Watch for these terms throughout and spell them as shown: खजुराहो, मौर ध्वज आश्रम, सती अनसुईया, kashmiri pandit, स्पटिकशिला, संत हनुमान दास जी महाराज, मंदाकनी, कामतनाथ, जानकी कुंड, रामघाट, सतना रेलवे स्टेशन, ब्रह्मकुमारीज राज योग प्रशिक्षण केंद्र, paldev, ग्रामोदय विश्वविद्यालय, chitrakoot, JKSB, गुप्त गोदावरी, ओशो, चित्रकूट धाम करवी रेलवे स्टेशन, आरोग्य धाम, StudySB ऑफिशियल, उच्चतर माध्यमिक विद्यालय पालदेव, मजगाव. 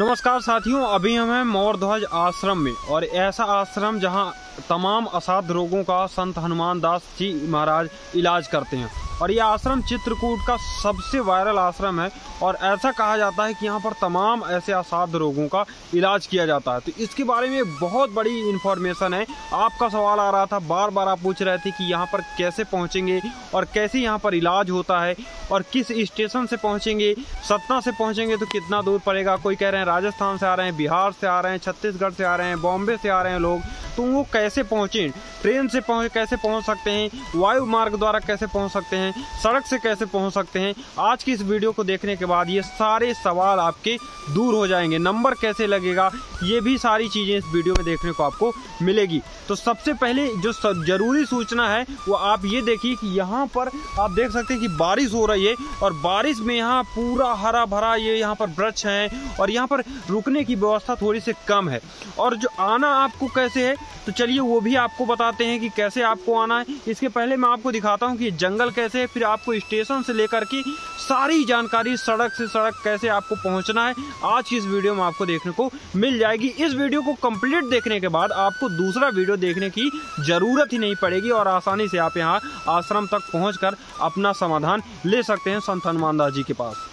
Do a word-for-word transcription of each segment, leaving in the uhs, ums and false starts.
नमस्कार साथियों, अभी हम हैं मौर ध्वज आश्रम में, और ऐसा आश्रम जहां तमाम असाध्य रोगों का संत हनुमान दास जी महाराज इलाज करते हैं। और यह आश्रम चित्रकूट का सबसे वायरल आश्रम है, और ऐसा कहा जाता है कि यहाँ पर तमाम ऐसे असाध्य रोगों का इलाज किया जाता है। तो इसके बारे में बहुत बड़ी इन्फॉर्मेशन है। आपका सवाल आ रहा था, बार बार आप पूछ रहे थे कि यहाँ पर कैसे पहुँचेंगे और कैसे यहाँ पर इलाज होता है और किस स्टेशन से पहुँचेंगे। सतना से पहुँचेंगे तो कितना दूर पड़ेगा, कोई कह रहे हैं राजस्थान से आ रहे हैं, बिहार से आ रहे हैं, छत्तीसगढ़ से आ रहे हैं, बॉम्बे से आ रहे हैं लोग, तो वो कैसे पहुँचें, ट्रेन से पहुँच कैसे पहुँच सकते हैं, वायु मार्ग द्वारा कैसे पहुँच सकते हैं, सड़क से कैसे पहुंच सकते हैं। आज की इस वीडियो को देखने के बाद ये सारे सवाल आपके दूर हो जाएंगे। नंबर कैसे लगेगा, ये भी सारी चीजें इस वीडियो में देखने को आपको मिलेगी। तो सबसे पहले जो सब जरूरी सूचना है वो आप ये देखिए कि यहाँ पर आप देख सकते हैं कि बारिश हो रही है, और बारिश में यहाँ पूरा हरा भरा ये यहाँ पर वृक्ष हैं, और यहाँ पर रुकने की व्यवस्था थोड़ी सी कम है। और जो आना आपको कैसे है, तो चलिए वो भी आपको बताते हैं कि कैसे आपको आना है। इसके पहले मैं आपको दिखाता हूँ कि जंगल कैसे, फिर आपको स्टेशन से लेकर के सारी जानकारी, सड़क से सड़क कैसे आपको पहुंचना है, आज इस वीडियो में आपको देखने को मिल जाएगी। इस वीडियो को कंप्लीट देखने के बाद आपको दूसरा वीडियो देखने की जरूरत ही नहीं पड़ेगी, और आसानी से आप यहाँ आश्रम तक पहुंचकर अपना समाधान ले सकते हैं संत हनुमान दास जी के पास।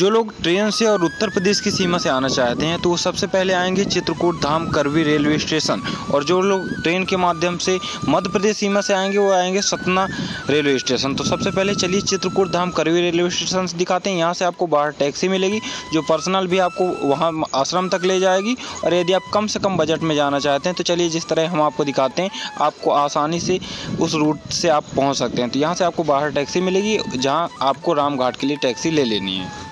जो लोग ट्रेन से और उत्तर प्रदेश की सीमा से आना चाहते हैं तो वो सबसे पहले आएंगे चित्रकूट धाम करवी रेलवे स्टेशन, और जो लोग ट्रेन के माध्यम से मध्य प्रदेश सीमा से आएंगे वो आएंगे सतना रेलवे स्टेशन। तो सबसे पहले चलिए चित्रकूट धाम करवी रेलवे स्टेशन से दिखाते हैं। यहाँ से आपको बाहर टैक्सी मिलेगी जो पर्सनल भी आपको वहाँ आश्रम तक ले जाएगी, और यदि आप कम से कम बजट में जाना चाहते हैं तो चलिए जिस तरह हम आपको दिखाते हैं आपको आसानी से उस रूट से आप पहुँच सकते हैं। तो यहाँ से आपको बाहर टैक्सी मिलेगी, जहाँ आपको रामघाट के लिए टैक्सी ले लेनी है।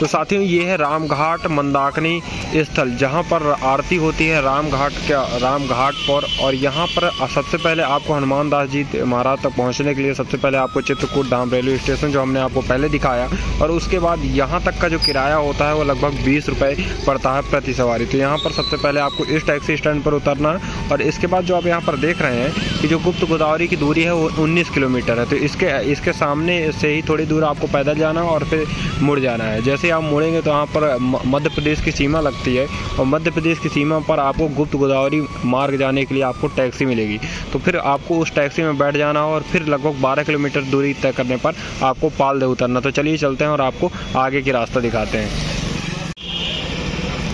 तो साथियों, ये है रामघाट मंदाकनी स्थल, जहाँ पर आरती होती है रामघाट क्या रामघाट पर। और यहाँ पर सबसे पहले आपको हनुमान दास जी महाराज तक पहुँचने के लिए सबसे पहले आपको चित्रकूट धाम रेलवे स्टेशन जो हमने आपको पहले दिखाया, और उसके बाद यहाँ तक का जो किराया होता है वो लगभग बीस रुपये पड़ता है प्रति सवारी। तो यहाँ पर सबसे पहले आपको इस टैक्सी स्टैंड पर उतरना है, और इसके बाद जो आप यहाँ पर देख रहे हैं कि जो गुप्त गोदावरी की दूरी है वो उन्नीस किलोमीटर है। तो इसके इसके सामने से ही थोड़ी दूर आपको पैदल जाना और फिर मुड़ जाना है। जैसे आप मुड़ेंगे तो यहाँ पर मध्य प्रदेश की सीमा लगती है, और मध्य प्रदेश की सीमा पर आपको गुप्त गोदावरी मार्ग जाने के लिए आपको टैक्सी मिलेगी। तो फिर आपको उस टैक्सी में बैठ जाना और फिर लगभग बारह किलोमीटर दूरी तय करने पर आपको पालदेव उतरना। तो चलिए चलते हैं और आपको आगे की रास्ता दिखाते हैं।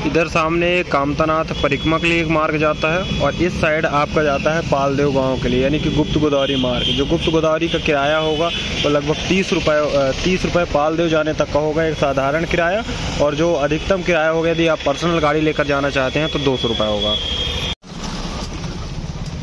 इधर सामने कामतनाथ परिक्रमा के लिए एक मार्ग जाता है, और इस साइड आपका जाता है पालदेव गांव के लिए, यानी कि गुप्त गोदावरी मार्ग। जो गुप्त गोदावरी का किराया होगा वो लगभग तीस रुपये तीस रुपये पालदेव जाने तक का होगा, एक साधारण किराया। और जो अधिकतम किराया होगा यदि आप पर्सनल गाड़ी लेकर जाना चाहते हैं तो दो सौ रुपये होगा।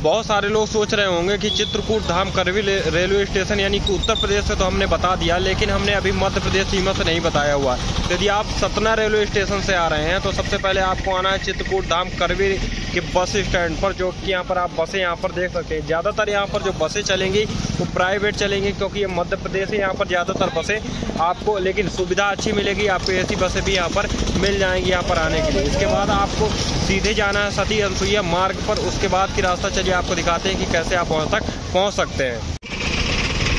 बहुत सारे लोग सोच रहे होंगे कि चित्रकूट धाम करवी रेलवे स्टेशन यानी कि उत्तर प्रदेश से तो हमने बता दिया, लेकिन हमने अभी मध्य प्रदेश सीमा से नहीं बताया हुआ। यदि आप सतना रेलवे स्टेशन से आ रहे हैं तो सबसे पहले आपको आना है चित्रकूट धाम करवी के बस स्टैंड पर, जो कि यहाँ पर आप बसें यहाँ पर देख सकते हैं। ज़्यादातर यहाँ पर जो बसें चलेंगी वो प्राइवेट चलेंगी, क्योंकि ये मध्य प्रदेश है, यहाँ पर ज़्यादातर बसें आपको, लेकिन सुविधा अच्छी मिलेगी, आपको ऐसी बसें भी यहाँ पर मिल जाएंगी यहाँ पर आने के लिए। इसके बाद आपको सीधे जाना है सती अनसुईया मार्ग पर, उसके बाद की रास्ता चलिए आपको दिखाते हैं कि कैसे आप वहाँ तक पहुँच सकते हैं।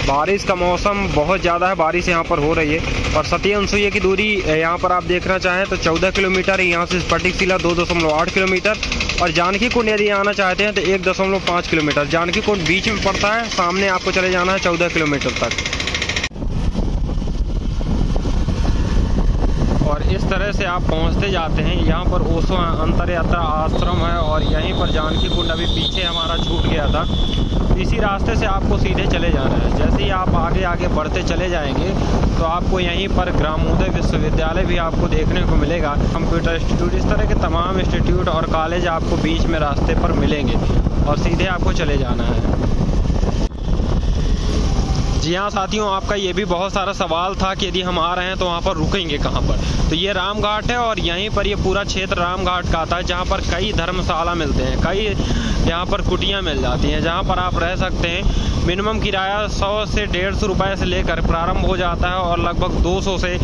बारिश का मौसम बहुत ज़्यादा है, बारिश यहाँ पर हो रही है, और सती अनसुईया की दूरी यहाँ पर आप देखना चाहें तो चौदह किलोमीटर है। यहाँ से स्पटिकशिला दो दशमलव आठ किलोमीटर, और जानकी कुंड यदि आना चाहते हैं तो एक दशमलव पाँच किलोमीटर। जानकी कुंड बीच में पड़ता है, सामने आपको चले जाना है चौदह किलोमीटर तक। और इस तरह से आप पहुंचते जाते हैं। यहाँ पर ओशो अंतर यात्रा आश्रम है, और यहीं पर जानकी कुंड अभी पीछे हमारा छूट गया था। इसी रास्ते से आपको सीधे चले जाना है। जैसे ही आप आगे आगे बढ़ते चले जाएंगे तो आपको यहीं पर ग्रामोदय विश्वविद्यालय भी आपको देखने को मिलेगा, कंप्यूटर इंस्टीट्यूट, इस तरह के तमाम इंस्टीट्यूट और कॉलेज आपको बीच में रास्ते पर मिलेंगे, और सीधे आपको चले जाना है। जी हाँ साथियों, आपका ये भी बहुत सारा सवाल था कि यदि हम आ रहे हैं तो वहाँ पर रुकेंगे कहाँ पर। तो ये रामघाट है, और यहीं पर ये पूरा क्षेत्र रामघाट का आता है, जहाँ पर कई धर्मशाला मिलते हैं, कई यहाँ पर कुटियाँ मिल जाती हैं जहाँ पर आप रह सकते हैं। मिनिमम किराया सौ से डेढ़ सौ रुपये से लेकर प्रारंभ हो जाता है, और लगभग दो सौ से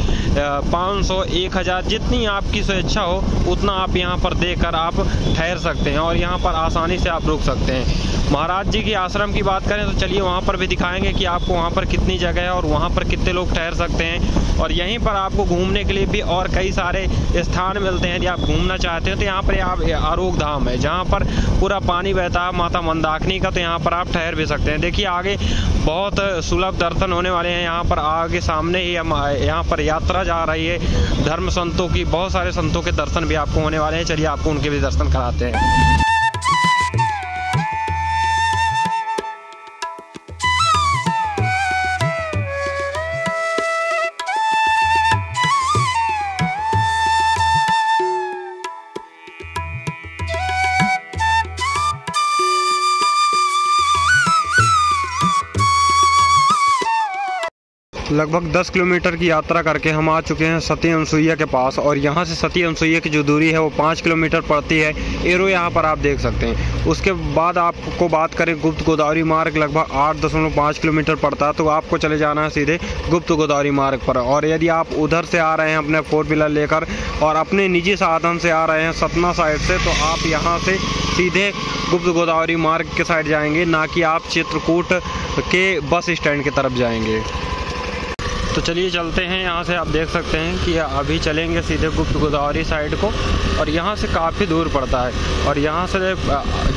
पाँच सौ एक हज़ार जितनी आपकी स्वेच्छा हो उतना आप यहाँ पर देकर आप ठहर सकते हैं, और यहाँ पर आसानी से आप रुक सकते हैं। महाराज जी के आश्रम की बात करें तो चलिए वहाँ पर भी दिखाएंगे कि आपको वहाँ पर कितनी जगह है और वहाँ पर कितने लोग ठहर सकते हैं, और यहीं पर आपको घूमने के लिए भी और कई सारे स्थान मिलते हैं। यदि आप घूमना चाहते हो तो यहाँ पर आप आरोग्य धाम है जहाँ पर पूरा पानी बहता है माता मंदाकनी का, तो यहाँ पर आप ठहर भी सकते हैं। देखिए आगे बहुत सुलभ दर्शन होने वाले हैं। यहाँ पर आगे सामने ही हम यहाँ पर यात्रा जा रही है धर्म संतों की, बहुत सारे संतों के दर्शन भी आपको होने वाले हैं। चलिए आपको उनके भी दर्शन कराते हैं। लगभग दस किलोमीटर की यात्रा करके हम आ चुके हैं सती अनसुईया के पास, और यहाँ से सती अनसुईया की जो दूरी है वो पाँच किलोमीटर पड़ती है। एरो यहाँ पर आप देख सकते हैं। उसके बाद आपको बात करें गुप्त गोदावरी मार्ग, लगभग आठ दशमलव पाँच किलोमीटर पड़ता है, तो आपको चले जाना है सीधे गुप्त गोदावरी मार्ग पर। और यदि आप उधर से आ रहे हैं अपने फोर व्हीलर लेकर और अपने निजी साधन से आ रहे हैं सतना साइड से, तो आप यहाँ से सीधे गुप्त गोदावरी मार्ग के साइड जाएंगे, ना कि आप चित्रकूट के बस स्टैंड की तरफ जाएंगे। तो चलिए चलते हैं। यहाँ से आप देख सकते हैं कि अभी चलेंगे सीधे गुप्त गोदावरी साइड को, और यहाँ से काफ़ी दूर पड़ता है। और यहाँ से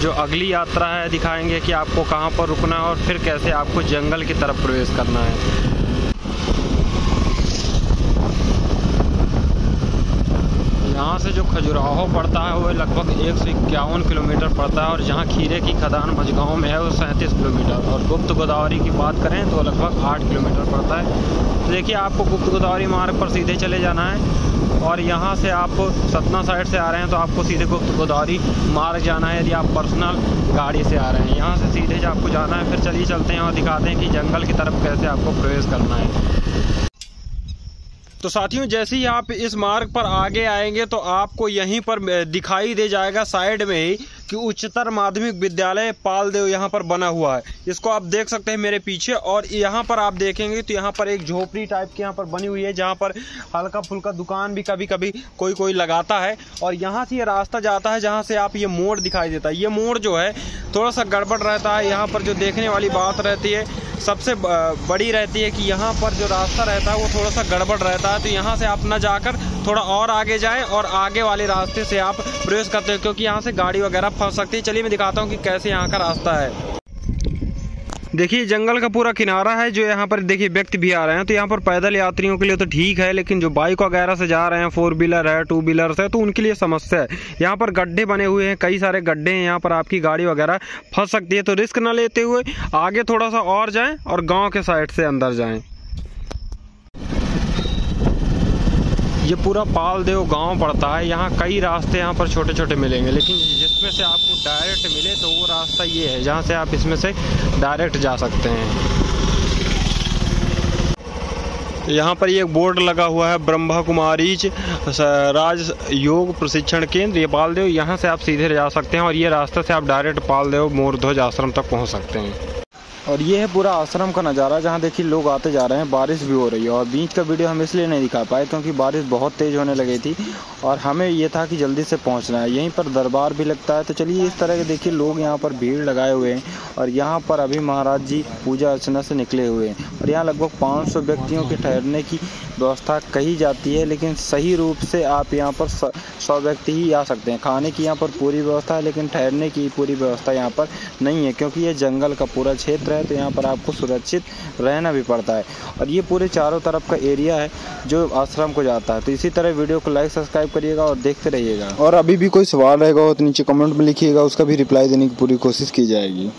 जो अगली यात्रा है दिखाएंगे कि आपको कहाँ पर रुकना है और फिर कैसे आपको जंगल की तरफ प्रवेश करना है। यहाँ से जो खजुराहो पड़ता है वो लगभग एक सौ इक्यावन किलोमीटर पड़ता है, और जहाँ खीरे की खदान मजगाव में है वो सैंतीस किलोमीटर, और गुप्त गोदावरी की बात करें तो लगभग आठ किलोमीटर पड़ता है। देखिए आपको गुप्त गोदावरी मार्ग पर सीधे चले जाना है, और यहाँ से आप सतना साइड से आ रहे हैं तो आपको सीधे गुप्त गोदावरी मार्ग जाना है यदि आप पर्सनल गाड़ी से आ रहे हैं। यहाँ से सीधे आपको जाना है। फिर चलिए चलते हैं और दिखाते हैं कि जंगल की तरफ कैसे आपको प्रवेश करना है। तो साथियों जैसे ही आप इस मार्ग पर आगे आएंगे तो आपको यहीं पर दिखाई दे जाएगा साइड में ही कि उच्चतर माध्यमिक विद्यालय पालदेव यहाँ पर बना हुआ है, इसको आप देख सकते हैं मेरे पीछे। और यहाँ पर आप देखेंगे तो यहाँ पर एक झोपड़ी टाइप की यहाँ पर बनी हुई है जहाँ पर हल्का फुल्का दुकान भी कभी कभी कोई कोई लगाता है। और यहाँ से ये रास्ता जाता है जहाँ से आप ये मोड़ दिखाई देता है। ये मोड़ जो है थोड़ा सा गड़बड़ रहता है। यहाँ पर जो देखने वाली बात रहती है सबसे बड़ी रहती है कि यहाँ पर जो रास्ता रहता है वो थोड़ा सा गड़बड़ रहता है, तो यहाँ से आप ना जाकर थोड़ा और आगे जाएं और आगे वाले रास्ते से आप प्रवेश करते हो, क्योंकि यहाँ से गाड़ी वगैरह फंस सकती है। चलिए मैं दिखाता हूँ कि कैसे यहाँ का रास्ता है। देखिए जंगल का पूरा किनारा है। जो यहाँ पर देखिए व्यक्ति भी आ रहे हैं तो यहाँ पर पैदल यात्रियों के लिए तो ठीक है, लेकिन जो बाइक वगैरह से जा रहे हैं, फोर व्हीलर है, टू व्हीलर है, तो उनके लिए समस्या है। यहाँ पर गड्ढे बने हुए हैं, कई सारे गड्ढे हैं, यहाँ पर आपकी गाड़ी वगैरह फंस सकती है। तो रिस्क ना लेते हुए आगे थोड़ा सा और जाएँ और गाँव के साइड से अंदर जाएँ। ये पूरा पालदेव गांव पड़ता है। यहाँ कई रास्ते यहाँ पर छोटे छोटे मिलेंगे, लेकिन जिसमें से आपको डायरेक्ट मिले तो वो रास्ता ये है जहाँ से आप इसमें से डायरेक्ट जा सकते हैं। यहाँ पर एक बोर्ड लगा हुआ है ब्रह्मकुमारीज राज योग प्रशिक्षण केंद्र, ये पालदेव। यहाँ से आप सीधे जा सकते हैं और ये रास्ते से आप डायरेक्ट पालदेव मौर ध्वज आश्रम तक पहुँच सकते हैं। और ये है पूरा आश्रम का नज़ारा जहाँ देखिए लोग आते जा रहे हैं, बारिश भी हो रही है। और बीच का वीडियो हम इसलिए नहीं दिखा पाए क्योंकि बारिश बहुत तेज़ होने लगी थी और हमें ये था कि जल्दी से पहुँचना है। यहीं पर दरबार भी लगता है। तो चलिए इस तरह के देखिए लोग यहाँ पर भीड़ लगाए हुए हैं, और यहाँ पर अभी महाराज जी पूजा अर्चना से निकले हुए हैं। और यहाँ लगभग पाँच सौ व्यक्तियों के ठहरने की व्यवस्था कही जाती है, लेकिन सही रूप से आप यहाँ पर सौ व्यक्ति ही आ सकते हैं। खाने की यहाँ पर पूरी व्यवस्था है, लेकिन ठहरने की पूरी व्यवस्था यहाँ पर नहीं है क्योंकि ये जंगल का पूरा क्षेत्र है, तो यहाँ पर आपको सुरक्षित रहना भी पड़ता है। और ये पूरे चारों तरफ का एरिया है जो आश्रम को जाता है। तो इसी तरह वीडियो को लाइक सब्सक्राइब करिएगा और देखते रहिएगा। और अभी भी कोई सवाल रहेगा हो तो नीचे कमेंट में लिखिएगा, उसका भी रिप्लाई देने की पूरी कोशिश की जाएगी।